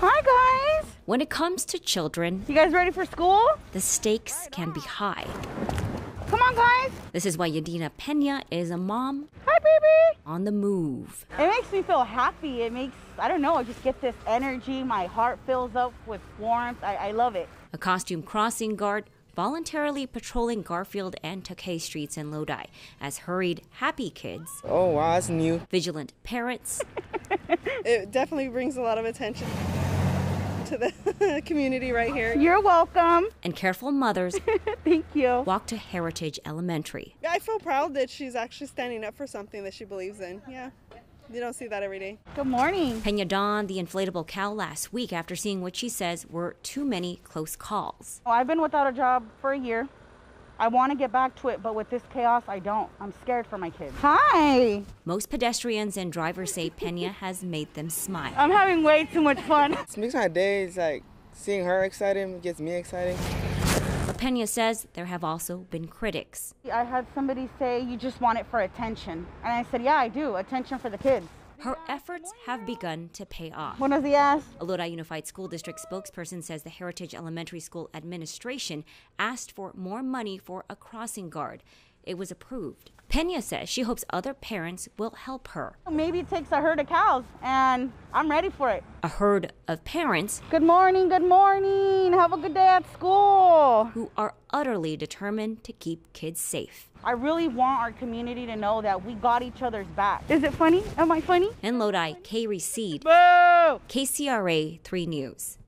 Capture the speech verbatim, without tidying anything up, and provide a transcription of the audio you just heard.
Hi, guys. When it comes to children, you guys ready for school? The stakes right can be high. Come on, guys. This is why Yadina Peña is a mom. Hi, baby. On the move. It makes me feel happy. It makes, I don't know, I just get this energy. My heart fills up with warmth. I, I love it. A costume crossing guard voluntarily patrolling Garfield and Tokay Streets in Lodi as hurried, happy kids. Oh, wow, that's new. Vigilant parents. It definitely brings a lot of attention to the community right here. You're welcome. And careful mothers. Thank you. Walk to Heritage Elementary. I feel proud that she's actually standing up for something that she believes in. Yeah. You don't see that every day. Good morning. Peña donned the inflatable cow last week after seeing what she says were too many close calls. Well, I've been without a job for a year. I want to get back to it, but with this chaos, I don't. I'm scared for my kids. Hi. Most pedestrians and drivers say Peña has made them smile. I'm having way too much fun. It makes my day. It's like seeing her excited gets me excited. Peña says there have also been critics. I had somebody say, you just want it for attention. And I said, yeah, I do, attention for the kids. Her efforts have begun to pay off. Buenos dias. A Lodi Unified School District spokesperson says the Heritage Elementary School administration asked for more money for a crossing guard. It was approved. Peña says she hopes other parents will help her. Maybe it takes a herd of cows, and I'm ready for it. A herd of parents. Good morning, good morning. Have a good day at school. Who are utterly determined to keep kids safe. I really want our community to know that we got each other's back. Is it funny? Am I funny? In Lodi, Kay Reseed. Boo! K C R A three News.